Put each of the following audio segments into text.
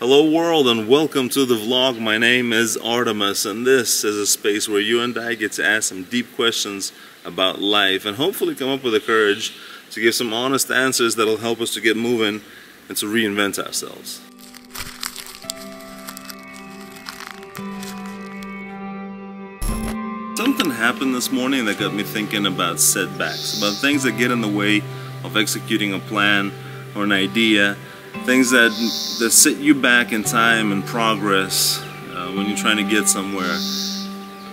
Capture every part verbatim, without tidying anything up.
Hello world, and welcome to the vlog. My name is Artemis, and this is a space where you and I get to ask some deep questions about life and hopefully come up with the courage to give some honest answers that'll help us to get moving and to reinvent ourselves. Something happened this morning that got me thinking about setbacks, about things that get in the way of executing a plan or an idea. Things that, that sit you back in time and progress uh, when you're trying to get somewhere.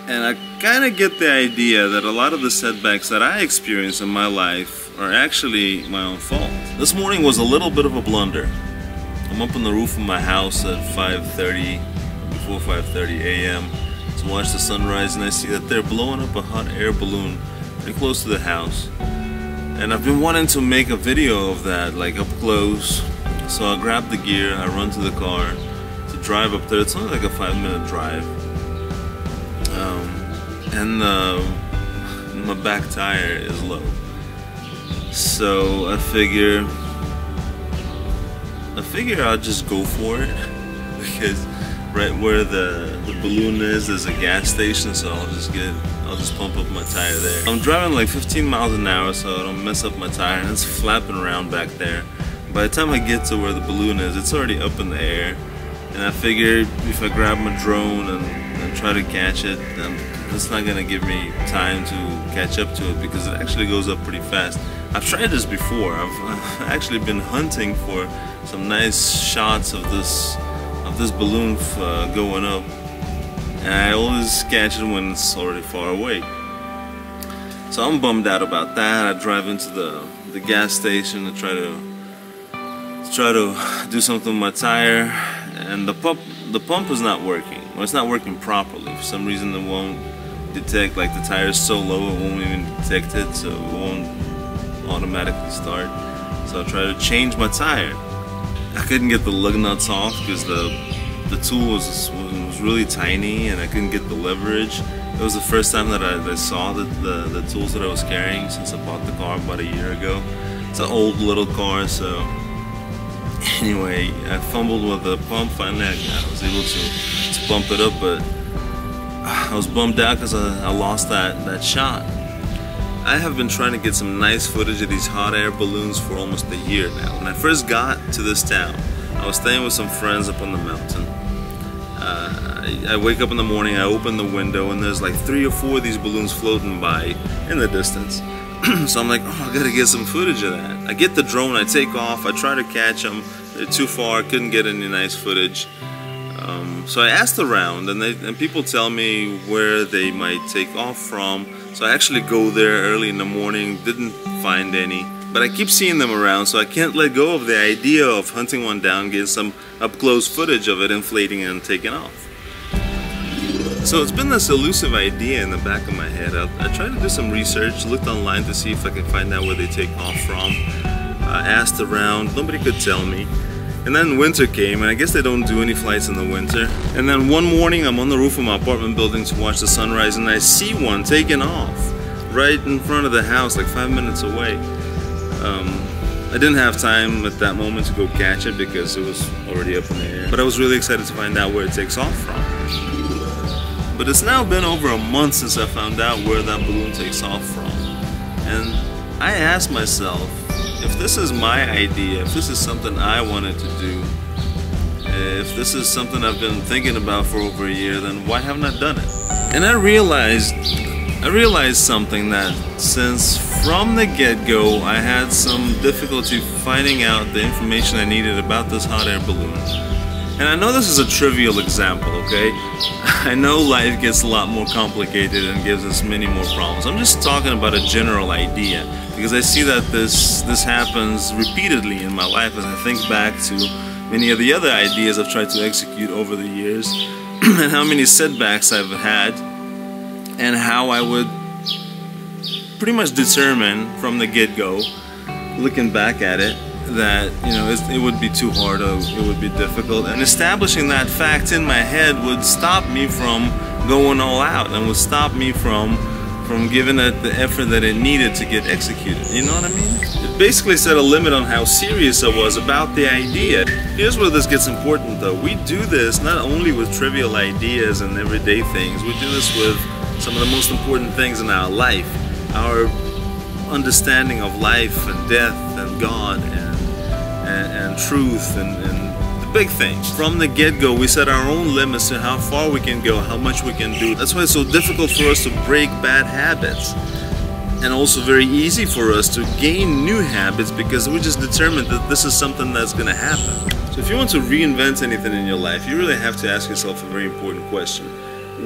And I kind of get the idea that a lot of the setbacks that I experience in my life are actually my own fault. This morning was a little bit of a blunder. I'm up on the roof of my house at five thirty, before five thirty a m to watch the sunrise, and I see that they're blowing up a hot air balloon pretty close to the house. And I've been wanting to make a video of that, like up close. So I grab the gear, I run to the car to drive up there. It's only like a five minute drive. Um, and uh, my back tire is low. So I figure, I figure I'll just go for it, because right where the, the balloon is, there's a gas station, so I'll just get, I'll just pump up my tire there. I'm driving like fifteen miles an hour, so I don't mess up my tire, and it's flapping around back there. By the time I get to where the balloon is, it's already up in the air, and I figured if I grab my drone and, and try to catch it, then it's not going to give me time to catch up to it, because it actually goes up pretty fast. I've tried this before. I've, I've actually been hunting for some nice shots of this of this balloon uh, going up, and I always catch it when it's already far away. So I'm bummed out about that. I drive into the, the gas station to try to try to do something with my tire, and the pump the pump is not working, or it's not working properly for some reason. It won't detect, like the tire is so low it won't even detect it, so it won't automatically start. So I tried to change my tire. I couldn't get the lug nuts off because the the tool was, was really tiny, and I couldn't get the leverage. It was the first time that I, I saw the, the, the tools that I was carrying since I bought the car about a year ago. It's an old little car, so anyway, I fumbled with the pump. Finally, I was able to, to pump it up, but I was bummed out because I, I lost that, that shot. I have been trying to get some nice footage of these hot air balloons for almost a year now. When I first got to this town, I was staying with some friends up on the mountain. Uh, I, I wake up in the morning, I open the window, and there's like three or four of these balloons floating by in the distance. So I'm like, oh, I gotta get some footage of that. I get the drone, I take off, I try to catch them. They're too far, couldn't get any nice footage. Um, so I asked around, and, they, and people tell me where they might take off from. So I actually go there early in the morning, didn't find any. But I keep seeing them around, so I can't let go of the idea of hunting one down, getting some up-close footage of it inflating and taking off. So it's been this elusive idea in the back of my head. I, I tried to do some research, looked online to see if I could find out where they take off from. I asked around, nobody could tell me. And then winter came, and I guess they don't do any flights in the winter. And then one morning I'm on the roof of my apartment building to watch the sunrise, and I see one taking off right in front of the house, like five minutes away. Um, I didn't have time at that moment to go catch it because it was already up in the air. But I was really excited to find out where it takes off from. But it's now been over a month since I found out where that balloon takes off from. And I asked myself, if this is my idea, if this is something I wanted to do, if this is something I've been thinking about for over a year, then why haven't I done it? And I realized, I realized something, that since from the get-go I had some difficulty finding out the information I needed about this hot air balloon. And I know this is a trivial example, okay? I know life gets a lot more complicated and gives us many more problems. I'm just talking about a general idea, because I see that this this happens repeatedly in my life as I think back to many of the other ideas I've tried to execute over the years and how many setbacks I've had, and how I would pretty much determine from the get-go, looking back at it, that, you know, it would be too hard, or it would be difficult, and establishing that fact in my head would stop me from going all out, and would stop me from from giving it the effort that it needed to get executed. You know what I mean? It basically set a limit on how serious I was about the idea. Here's where this gets important though. We do this not only with trivial ideas and everyday things, we do this with some of the most important things in our life. Our understanding of life and death and God and, and, and truth and, and big things. From the get-go, we set our own limits to how far we can go, how much we can do. That's why it's so difficult for us to break bad habits, and also very easy for us to gain new habits because we're just determined that this is something that's going to happen. So if you want to reinvent anything in your life, you really have to ask yourself a very important question.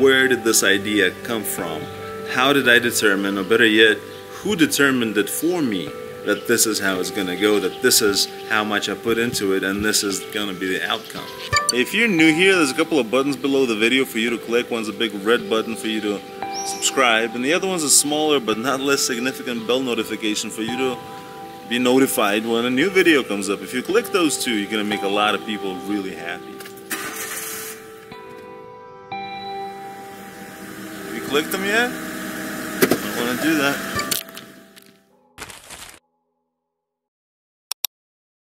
Where did this idea come from? How did I determine, or better yet, who determined it for me? That this is how it's going to go, that this is how much I put into it, and this is going to be the outcome. If you're new here, there's a couple of buttons below the video for you to click. One's a big red button for you to subscribe, and the other one's a smaller but not less significant bell notification for you to be notified when a new video comes up. If you click those two, you're going to make a lot of people really happy. Have you clicked them yet? I want to do that.